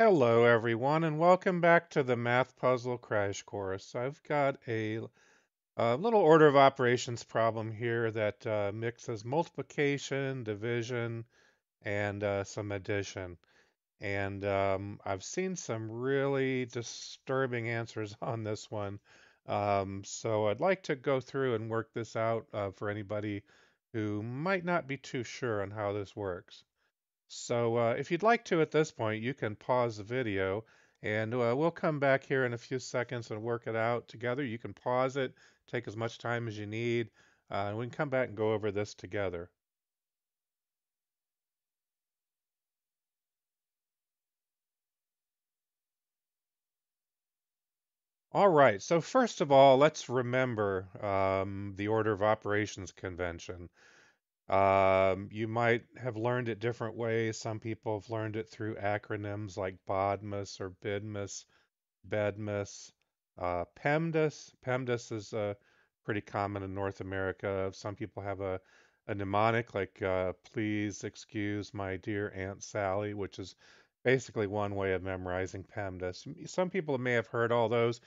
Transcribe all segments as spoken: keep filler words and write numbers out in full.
Hello everyone and welcome back to the Math Puzzle Crash Course. I've got a, a little order of operations problem here that uh, mixes multiplication, division, and uh, some addition. And um, I've seen some really disturbing answers on this one. Um, so I'd like to go through and work this out uh, for anybody who might not be too sure on how this works. So uh, if you'd like to at this point, you can pause the video and uh, we'll come back here in a few seconds and work it out together. You can pause it, take as much time as you need, uh, and we can come back and go over this together. All right, so first of all, let's remember um, the order of operations convention. Um, you might have learned it different ways. Some people have learned it through acronyms like BODMAS or BIDMAS, BEDMAS, uh, PEMDAS. PEMDAS is uh, pretty common in North America. Some people have a, a mnemonic like uh, please excuse my dear Aunt Sally, which is basically one way of memorizing PEMDAS. Some people may have heard all those.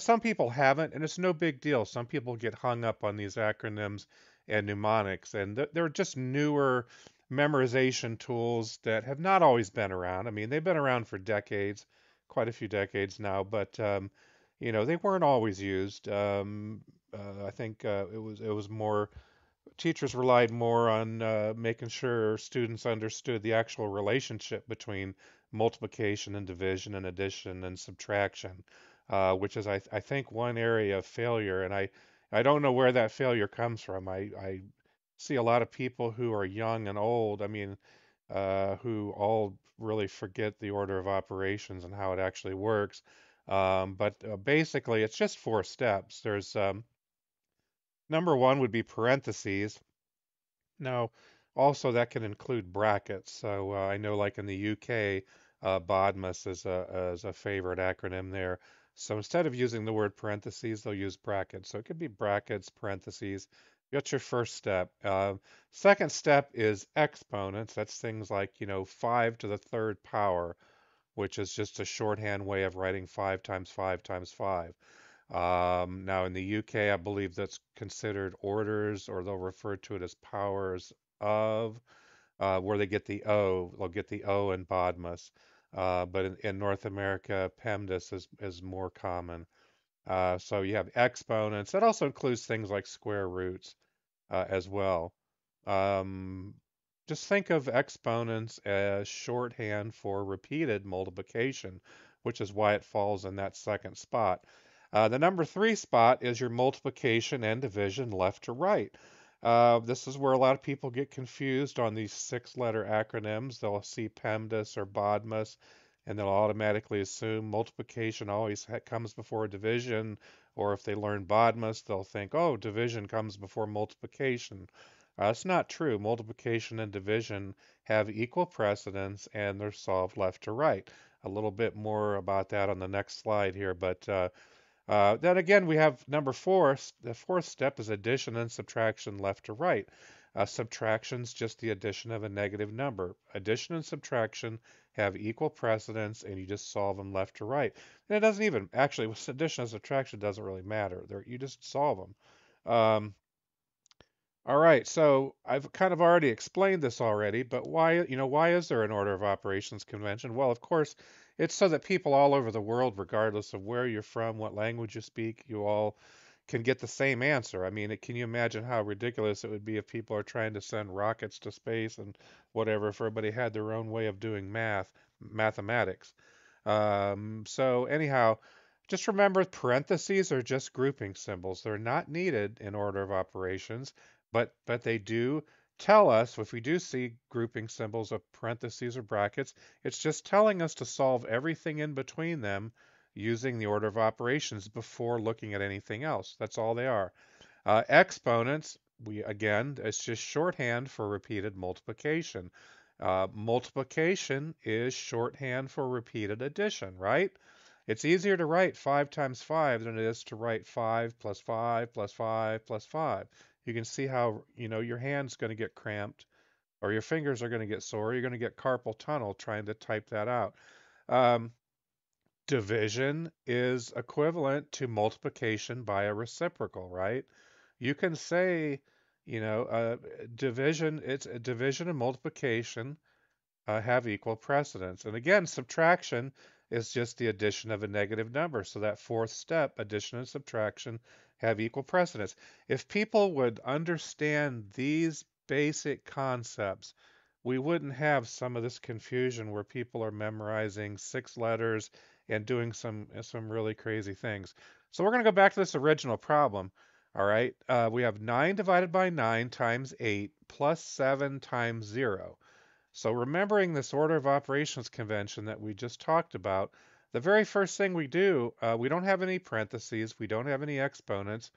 Some people haven't, and it's no big deal. Some people get hung up on these acronyms and mnemonics, and th they're just newer memorization tools that have not always been around. I mean, they've been around for decades, quite a few decades now, but um, you know, they weren't always used. Um, uh, I think uh, it was it was more teachers relied more on uh, making sure students understood the actual relationship between multiplication and division and addition and subtraction, uh, which is I, th I think one area of failure, and I. I don't know where that failure comes from. I, I see a lot of people who are young and old, I mean, uh, who all really forget the order of operations and how it actually works. Um, but uh, basically, it's just four steps. There's um, number one would be parentheses. Now, also that can include brackets. So uh, I know like in the U K, uh, BODMAS is a, is a favorite acronym there. So instead of using the word parentheses, they'll use brackets. So it could be brackets, parentheses. That's your first step. Uh, second step is exponents. That's things like, you know, five to the third power, which is just a shorthand way of writing five times five times five. Um, now in the U K, I believe that's considered orders, or they'll refer to it as powers of, uh, where they get the O. They'll get the O in BODMAS. Uh, but in, in North America, PEMDAS is, is more common. Uh, so you have exponents. That also includes things like square roots uh, as well. Um, just think of exponents as shorthand for repeated multiplication, which is why it falls in that second spot. Uh, the number three spot is your multiplication and division left to right. Uh, this is where a lot of people get confused on these six-letter acronyms. They'll see PEMDAS or BODMAS, and they'll automatically assume multiplication always ha comes before division, or if they learn BODMAS, they'll think, oh, division comes before multiplication. Uh, it's not true. Multiplication and division have equal precedence, and they're solved left to right. A little bit more about that on the next slide here, but... Uh, Uh, then again, we have number four. The fourth step is addition and subtraction left to right. Uh, subtraction is just the addition of a negative number. Addition and subtraction have equal precedence, and you just solve them left to right. And it doesn't even, actually, with addition and subtraction, doesn't really matter. They're, you just solve them. Um, all right, so I've kind of already explained this already, but why, you know, why is there an order of operations convention? Well, of course, it's so that people all over the world, regardless of where you're from, what language you speak, you all can get the same answer. I mean, it, can you imagine how ridiculous it would be if people are trying to send rockets to space and whatever, if everybody had their own way of doing math, mathematics. Um, so anyhow, just remember parentheses are just grouping symbols. They're not needed in order of operations, but, but they do tell us, if we do see grouping symbols of parentheses or brackets, it's just telling us to solve everything in between them using the order of operations before looking at anything else. That's all they are. Uh, exponents, we again, it's just shorthand for repeated multiplication. Uh, multiplication is shorthand for repeated addition, right? It's easier to write five times five than it is to write five plus five plus five plus five. You can see how, you know, your hand's going to get cramped or your fingers are going to get sore. You're going to get carpal tunnel trying to type that out. Um, division is equivalent to multiplication by a reciprocal, right? You can say, you know, uh, division, it's division and multiplication uh, have equal precedence. And again, subtraction is just the addition of a negative number. So that fourth step, addition and subtraction, have equal precedence. If people would understand these basic concepts, we wouldn't have some of this confusion where people are memorizing six letters and doing some some really crazy things. So we're going to go back to this original problem. All right, uh, we have nine divided by nine times eight plus seven times zero. So remembering this order of operations convention that we just talked about, the very first thing we do, uh, we don't have any parentheses, we don't have any exponents,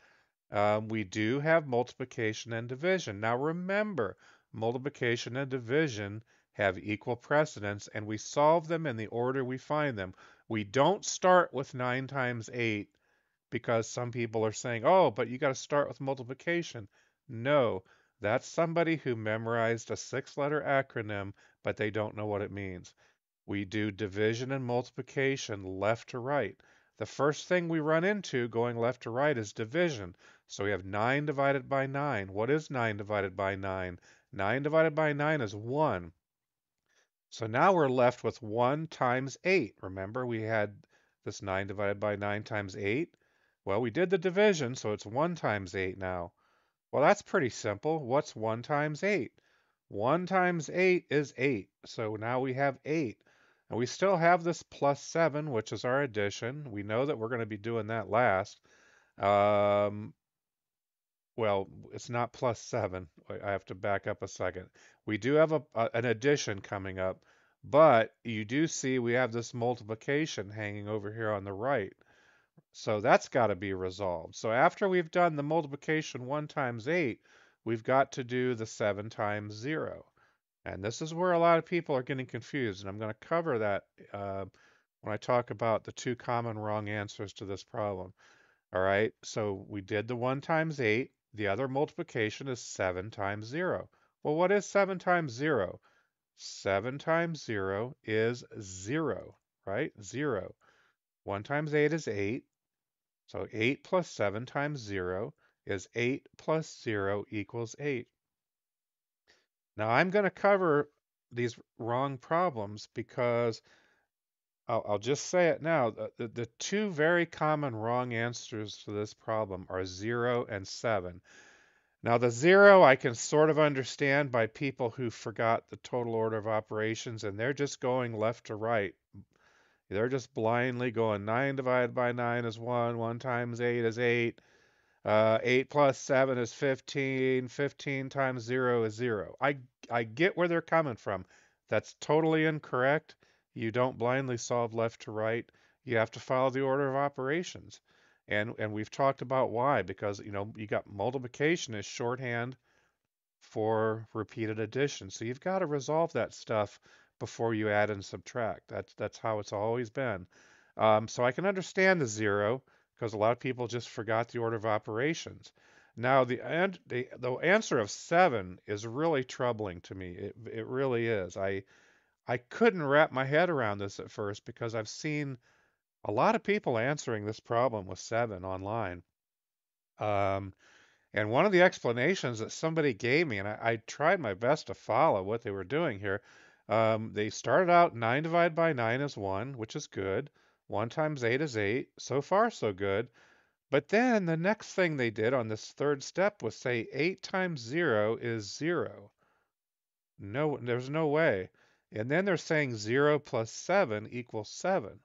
um, we do have multiplication and division. Now remember, multiplication and division have equal precedence, and we solve them in the order we find them. We don't start with nine times eight because some people are saying, oh, but you got to start with multiplication. No. That's somebody who memorized a six-letter acronym, but they don't know what it means. We do division and multiplication left to right. The first thing we run into going left to right is division. So we have nine divided by nine. What is nine divided by nine? nine divided by nine is one. So now we're left with one times eight. Remember, we had this nine divided by nine times eight. Well, we did the division, so it's one times eight now. Well, that's pretty simple. What's one times eight? one times eight is eight. So now we have eight. And we still have this plus seven, which is our addition. We know that we're going to be doing that last. Um, well, it's not plus seven. I have to back up a second. We do have a, a, an addition coming up. But you do see we have this multiplication hanging over here on the right. So that's got to be resolved. So after we've done the multiplication one times eight, we've got to do the seven times zero. And this is where a lot of people are getting confused. And I'm going to cover that uh, when I talk about the two common wrong answers to this problem. All right, so we did the one times eight. The other multiplication is seven times zero. Well, what is seven times zero? seven times zero is zero, right? zero. one times eight is eight. So eight plus seven times zero is eight plus zero equals eight. Now I'm going to cover these wrong problems because I'll, I'll just say it now. The, the two very common wrong answers to this problem are zero and seven. Now the zero I can sort of understand by people who forgot the total order of operations and they're just going left to right. They're just blindly going nine divided by nine is one, one times eight is eight, uh, eight plus seven is fifteen, fifteen times zero is zero. I, I get where they're coming from. That's totally incorrect. You don't blindly solve left to right. You have to follow the order of operations. And, and we've talked about why, because, you know, you got multiplication is shorthand for repeated addition. So you've got to resolve that stuff before you add and subtract. That's that's how it's always been. Um, so I can understand the zero because a lot of people just forgot the order of operations. Now the and the, the answer of seven is really troubling to me. It it really is. I I couldn't wrap my head around this at first because I've seen a lot of people answering this problem with seven online. Um, and one of the explanations that somebody gave me, and I, I tried my best to follow what they were doing here. Um, they started out nine divided by nine is one, which is good. one times eight is eight. So far, so good. But then the next thing they did on this third step was say eight times zero is zero. No, there's no way. And then they're saying zero plus seven equals seven.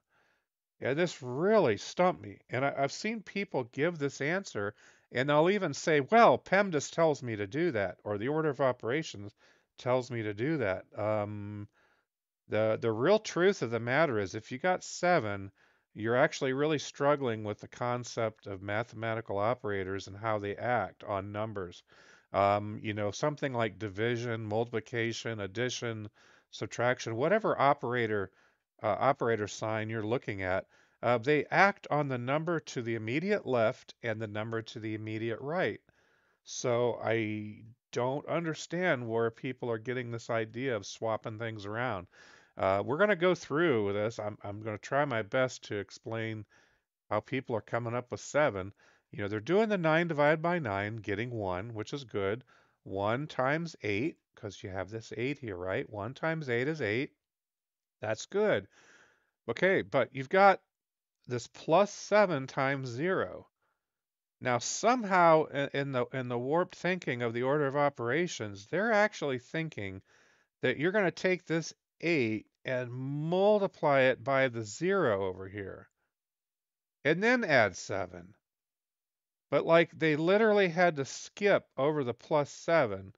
Yeah, this really stumped me. And I, I've seen people give this answer, and they'll even say, well, PEMDAS tells me to do that, or the order of operations tells me to do that. Um, the the real truth of the matter is if you got seven, you're actually really struggling with the concept of mathematical operators and how they act on numbers. Um, you know, something like division, multiplication, addition, subtraction, whatever operator uh, operator sign you're looking at, uh, they act on the number to the immediate left and the number to the immediate right. So I don't understand where people are getting this idea of swapping things around. Uh, we're going to go through this. I'm, I'm going to try my best to explain how people are coming up with seven. You know, they're doing the nine divided by nine, getting one, which is good. One times eight, because you have this eight here, right? One times eight is eight. That's good. Okay, but you've got this plus seven times zero. Now, somehow in the in the warped thinking of the order of operations, they're actually thinking that you're going to take this eight and multiply it by the zero over here, and then add seven. But like they literally had to skip over the plus seven,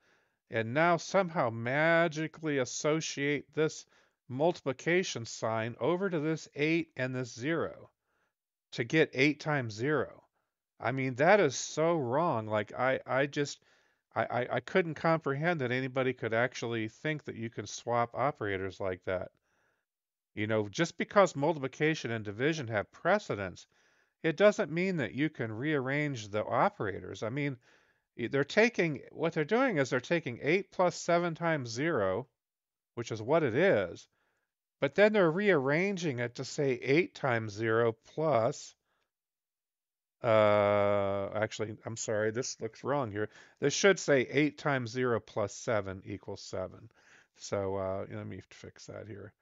and now somehow magically associate this multiplication sign over to this eight and this zero to get eight times zero. I mean, that is so wrong. Like, I, I just, I, I, I couldn't comprehend that anybody could actually think that you can swap operators like that. You know, just because multiplication and division have precedence, it doesn't mean that you can rearrange the operators. I mean, they're taking, what they're doing is they're taking eight plus seven times zero, which is what it is, but then they're rearranging it to say eight times zero plus Uh, actually, I'm sorry, this looks wrong here. This should say eight times zero plus seven equals seven. So uh, let me fix that here.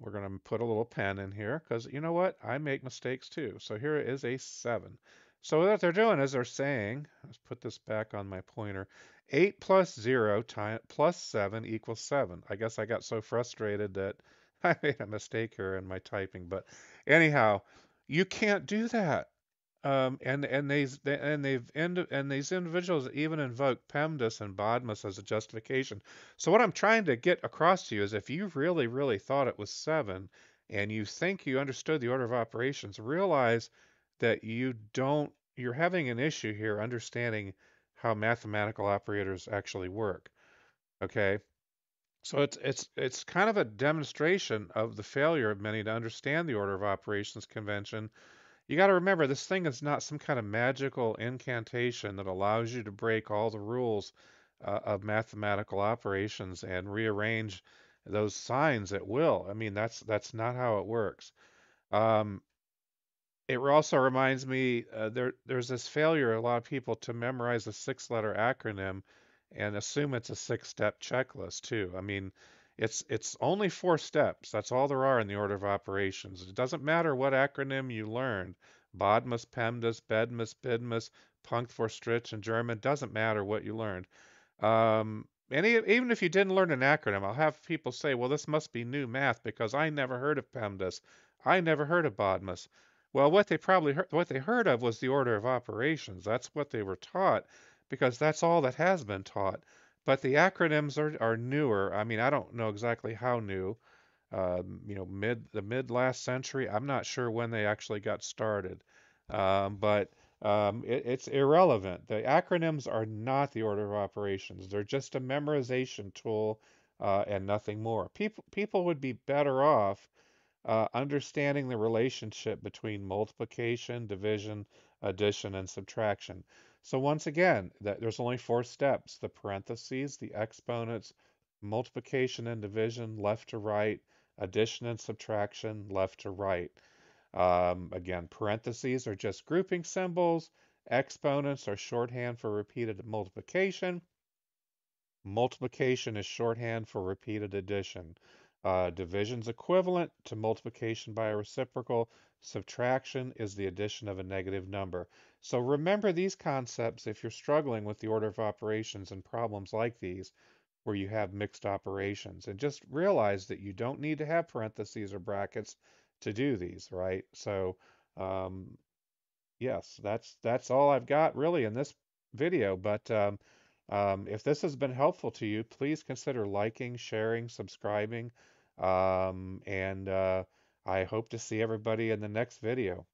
We're going to put a little pen in here because, you know what? I make mistakes too. So here is a seven. So what they're doing is they're saying, let's put this back on my pointer, eight plus zero times plus seven equals seven. I guess I got so frustrated that I made a mistake here in my typing. But anyhow, you can't do that. Um, and and these and they've and these individuals even invoke PEMDAS and BODMAS as a justification. So what I'm trying to get across to you is, if you really really thought it was seven, and you think you understood the order of operations, realize that you don't. You're having an issue here understanding how mathematical operators actually work. Okay, so it's it's it's kind of a demonstration of the failure of many to understand the order of operations convention. You got to remember, this thing is not some kind of magical incantation that allows you to break all the rules uh, of mathematical operations and rearrange those signs at will. I mean, that's that's not how it works. Um, it also reminds me, uh, there there's this failure a lot of people to memorize a six-letter acronym and assume it's a six-step checklist too. I mean, It's it's only four steps. That's all there are in the order of operations. It doesn't matter what acronym you learned. BODMAS, PEMDAS, BEDMAS, BIDMAS, Punkt für Strich, and German. Doesn't matter what you learned. Um, and even if you didn't learn an acronym, I'll have people say, well, this must be new math because I never heard of PEMDAS. I never heard of BODMAS. Well, what they probably heard, what they heard of was the order of operations. That's what they were taught because that's all that has been taught. But the acronyms are, are newer. I mean, I don't know exactly how new, um, you know, mid the mid last century. I'm not sure when they actually got started, um, but um, it, it's irrelevant. The acronyms are not the order of operations. They're just a memorization tool uh, and nothing more. People, people would be better off uh, understanding the relationship between multiplication, division, addition, and subtraction. So once again, that there's only four steps: the parentheses, the exponents, multiplication and division, left to right, addition and subtraction, left to right. Um, again, parentheses are just grouping symbols. Exponents are shorthand for repeated multiplication. Multiplication is shorthand for repeated addition. Uh, division's equivalent to multiplication by a reciprocal. Subtraction is the addition of a negative number. So remember these concepts if you're struggling with the order of operations and problems like these where you have mixed operations. And just realize that you don't need to have parentheses or brackets to do these, right? So um, yes, that's that's all I've got really in this video. But um, um, if this has been helpful to you, please consider liking, sharing, subscribing, um, and uh, I hope to see everybody in the next video.